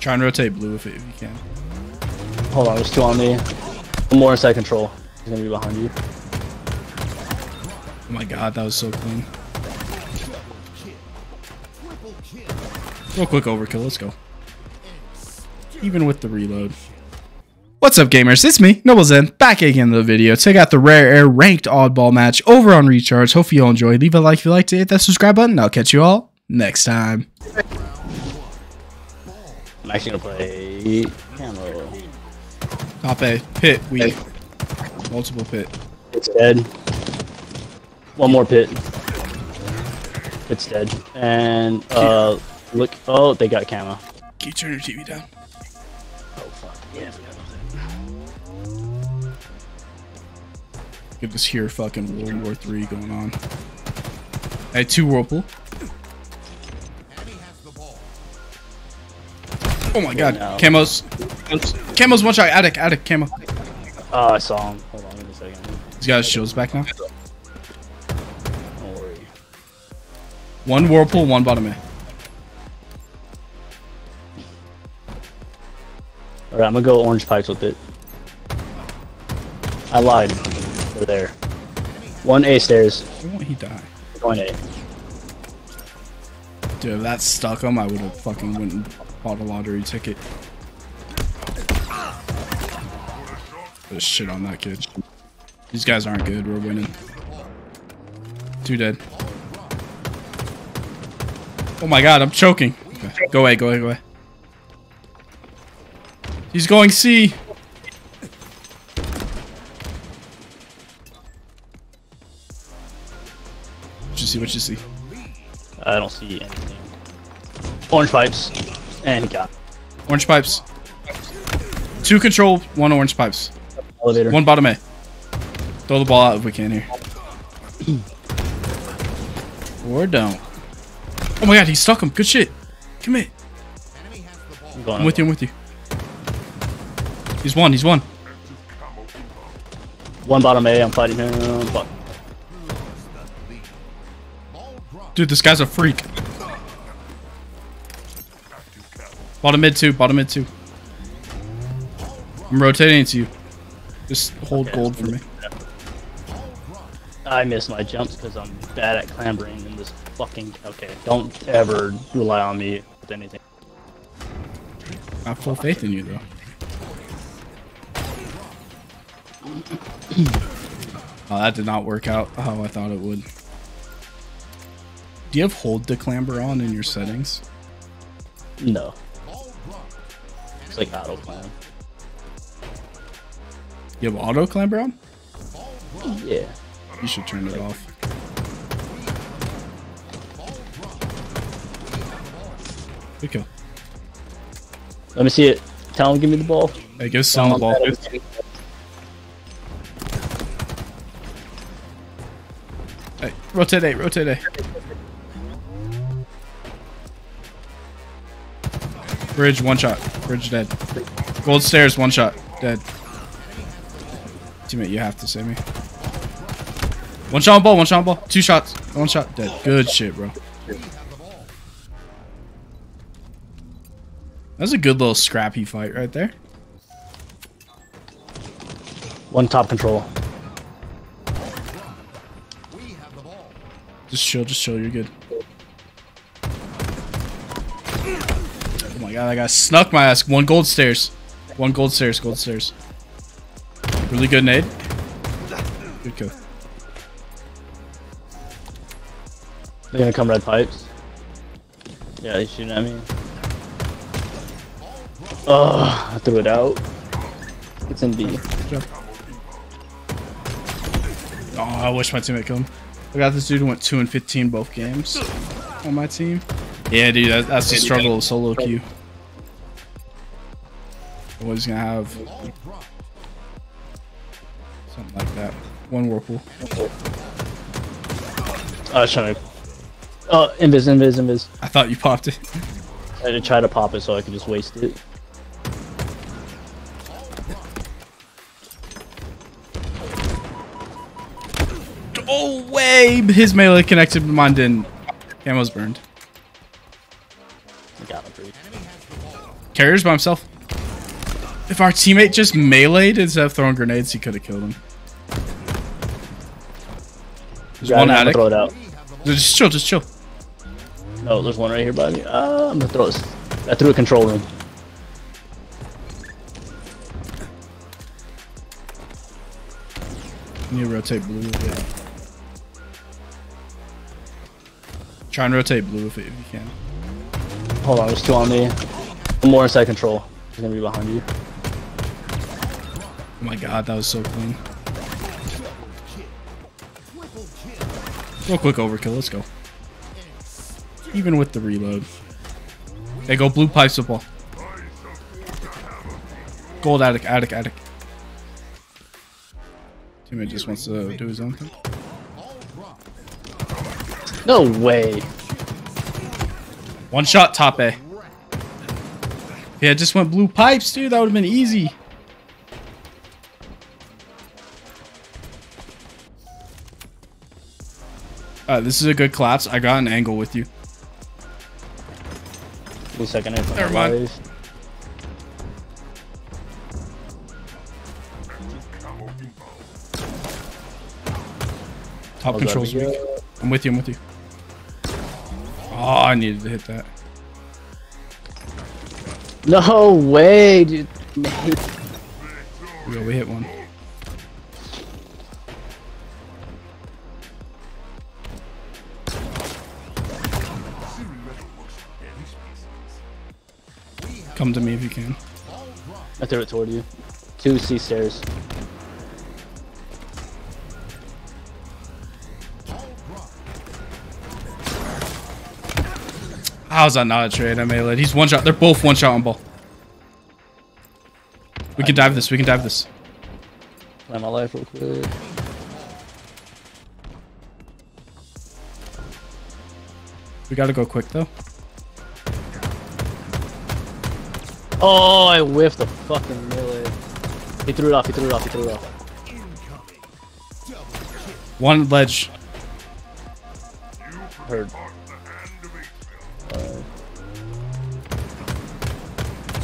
Try and rotate blue if you can. Hold on, there's two on me. One more inside control. He's gonna be behind you. Oh my god, that was so clean. Real quick overkill, let's go. Even with the reload. What's up, gamers? It's me, Noble7eN, back again in the video. Check out the Rare Air ranked oddball match over on Recharge. Hope you all enjoyed. Leave a like if you liked it, hit that subscribe button. I'll catch you all next time. I'm actually gonna play camo. Top A. Pit. Weak. Multiple pit. It's dead. One more pit. It's dead. And, look. Oh, they got camo. Can you turn your TV down? Oh, fuck. Yeah, I forgot about that. Get this here fucking World War 3 going on. I had two whirlpool. Oh my god, no. Camos. Camo's one shot, attic, camo. Oh, I saw him. Hold on, give me a second. He's got his shields back now. Don't worry. One whirlpool, one bottom A. Alright, I'm gonna go orange pipes with it. I lied. They're there. One A stairs. Why won't he die? Going A. Dude, if that stuck him, I would have fucking went and bought a lottery ticket. Put shit on that kid. These guys aren't good. We're winning. Two dead. Oh my god, I'm choking. Okay. Go away, go away, go away. He's going C. What you see? What you see? I don't see anything. Orange pipes. And got orange pipes. Two control, one orange pipes. Elevator. One bottom A. Throw the ball out if we can here. Or don't. Oh my god, he stuck him. Good shit. Come here. I'm with you, I'm with you. He's one, he's one. One bottom A, I'm fighting him. Fuck. Dude, this guy's a freak. Bottom mid two, bottom mid two. I'm rotating to you. Just hold gold for me. I miss my jumps because I'm bad at clambering in this fucking... Okay, don't ever rely on me with anything. I have full faith in you, though. Oh, that did not work out how I thought it would. Do you have hold to clamber on in your settings? No. It's like auto clamber. You have auto clamber on? Yeah. You should turn it off. Good kill. Let me see it. Tell him give me the ball. Hey, give Sam the ball. Hey, rotate A, rotate A. Bridge, one shot. Bridge, dead. Gold stairs, one shot. Dead. Teammate, you have to save me. One shot on ball, one shot on ball. Two shots. One shot. Dead. Good shit, bro. That was a good little scrappy fight right there. One top control. Just chill, you're good. Oh my god, I got snuck my ass. One gold stairs. One gold stairs, gold stairs. Really good nade. Good kill. They're gonna come red pipes. Yeah, they shooting at me. Oh, I threw it out. It's in B. Oh, I wish my teammate killed him. I got this dude who went 2-15 both games on my team. Yeah, dude, that's the struggle of solo queue. Always gonna have something like that. One whirlpool. I was trying to. Oh, invis, invis, invis. I thought you popped it. I had to try to pop it so I could just waste it. Oh, way! His melee connected, but mine didn't. Camo's burned. carriers by himself. If our teammate just meleeed instead of throwing grenades, he could have killed him. There's one attic. Throw it out. Just chill, just chill. No, there's one right here by me. I'm gonna throw this. I threw a control room. Need to rotate blue. Yeah. Try and rotate blue if you can. Hold on, there's two on me. One more inside control. He's gonna be behind you. Oh my god, that was so clean. Real quick overkill, let's go. Even with the reload. Hey, go blue pipes the ball. Gold attic, attic, attic. Teammate just wants to do his own thing. No way. One shot, top A. Yeah, just went blue pipes, dude. That would have been easy. Alright, this is a good collapse. I got an angle with you. One second. Never mind. Top controls weak. I'm with you, I'm with you. Oh, I needed to hit that. No way, dude. Yeah, we hit one. Come to me if you can. I threw it toward you. 2 C stairs. How's that not a trade? I melee. He's one shot. They're both one shot on ball. We can dive this. We can dive this. Plan my life real quick. We gotta go quick though. Oh, I whiffed the fucking melee. He threw it off. He threw it off. He threw it off. One ledge. Heard.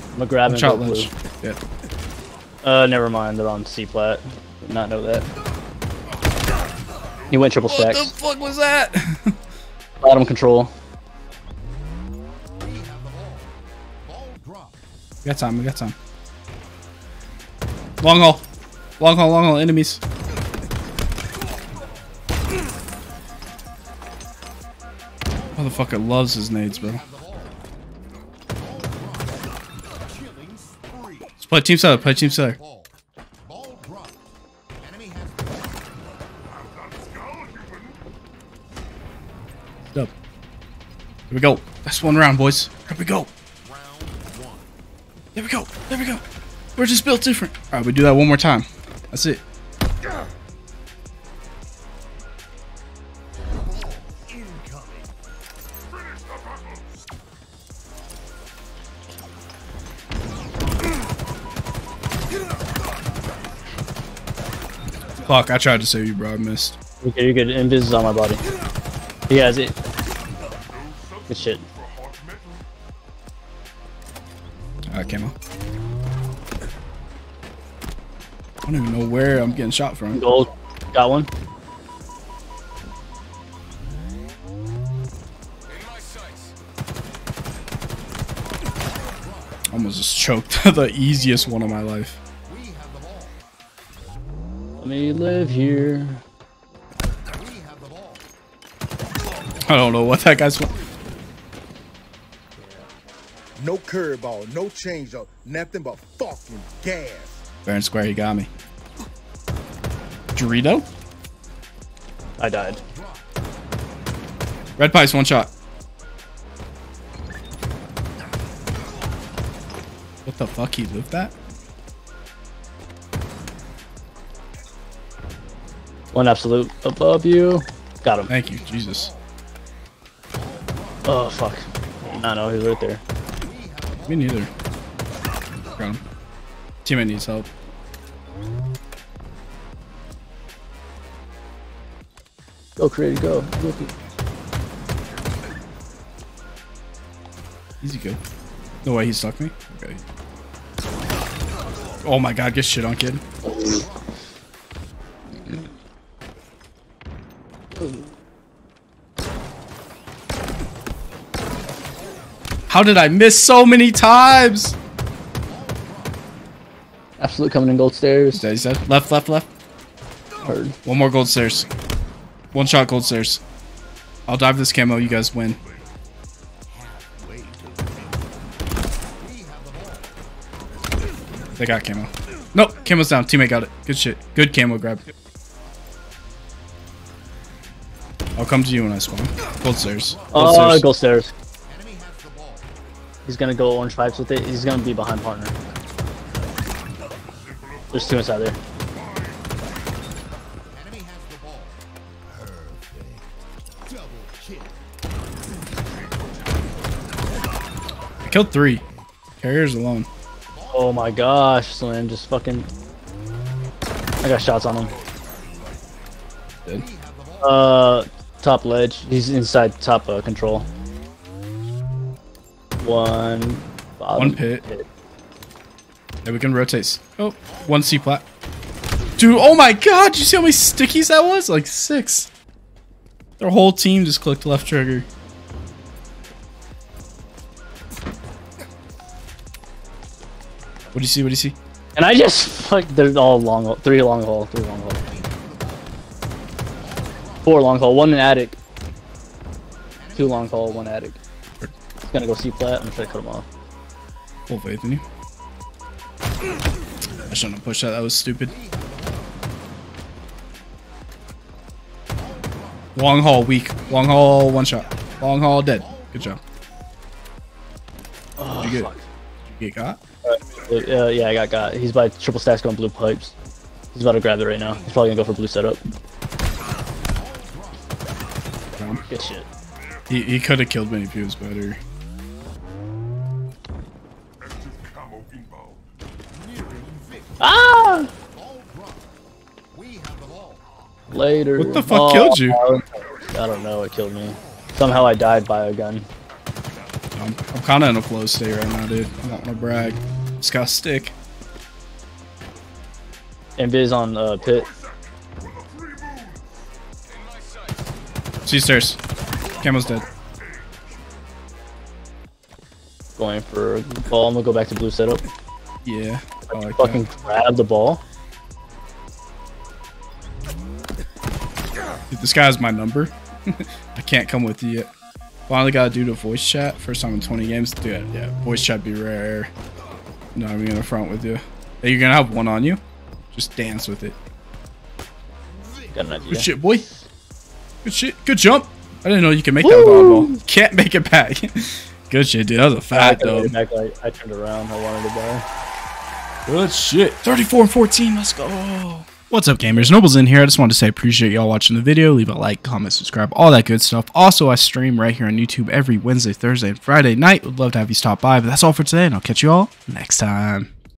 I'm gonna grab him and go blue. Yeah. Never mind. They're on C flat. Did not know that. He went triple stacks. What the fuck was that? Bottom control. We got time. We got time. Long haul. Long haul. Long haul. Enemies. Motherfucker loves his nades, bro. Play team seller, play team seller. Dub. Here we go. That's one round, boys. Here we go. There we go. There we go. We're just built different. Alright, we do that one more time. That's it. Fuck, I tried to save you, bro. I missed. Okay, you're good. Invis is on my body. He has it. Good shit. Alright, camo. I don't even know where I'm getting shot from. Gold. Got one. Almost just choked. The easiest one of my life. Let me live here. I don't know what that guy's. No curveball, no changeup, nothing but fucking gas. Fair and square, he got me. Dorito? I died. Red Pies, one shot. What the fuck? He lived that? One absolute above you. Got him. Thank you, Jesus. Oh, fuck. I know, he's right there. Me neither. Got him. Teammate needs help. Go, creative, go. Easy, go. No way, he stuck me? Okay. Oh my god, get shit on, kid. How did I miss so many times? Absolute coming in gold stairs. That he said? Left, left, left. Heard. One more gold stairs. One shot gold stairs. I'll dive this camo, you guys win. They got camo. Nope, camo's down. Teammate got it. Good shit. Good camo grab. I'll come to you when I spawn. Gold stairs. Oh, gold stairs. He's gonna go orange pipes with it. He's gonna be behind partner. There's too much out there. I killed 3. Carriers alone. Oh my gosh, Slim, just fucking... I got shots on him. Good. Top ledge. He's inside top control. One pit. Yeah, we can rotate. Oh, one C plat. Dude, oh my god, did you see how many stickies that was? Like 6. Their whole team just clicked left trigger. What do you see? What do you see? And I just like they're all long hole, 3 long hole, 3 long hole, 4 long hole, 1 in attic, 2 long hole, 1 attic. It's gonna go C flat. I'm trying to cut him off. Full faith in you. I shouldn't have pushed that. That was stupid. Long haul, weak. Long haul, 1 shot. Long haul, dead. Good job. Oh, you get? You got? Yeah, I got. He's by triple stacks going blue pipes. He's about to grab it right now. He's probably gonna go for blue setup. Good shit. He could have killed me if he was better. Ah! Later. What the fuck killed you? I don't know. It killed me. Somehow I died by a gun. I'm kind of in a flow state right now, dude. I don't want to brag. Just got a stick. Invis on pit. C stairs. Camo's dead. Going for the ball. I'm gonna go back to blue setup. Yeah. I like fucking that. Grab the ball. Dude, this guy has my number. I can't come with you yet. Finally got to do the voice chat. First time in 20 games. Dude, yeah, voice chat be rare. No, I'm gonna front with you. Hey, you're gonna have one on you. Just dance with it. Got an idea. Good shit, boy. Good shit. Good jump. I didn't know you could make that with Oddball. Can't make it back. Good shit, dude. That was a fat though. I turned around. I wanted to die. Good shit. 34-14. Let's go. What's up, gamers? Noble7eN here. I just wanted to say I appreciate y'all watching the video. Leave a like, comment, subscribe, all that good stuff. Also, I stream right here on YouTube every Wednesday, Thursday, and Friday night. Would love to have you stop by, but that's all for today, and I'll catch you all next time.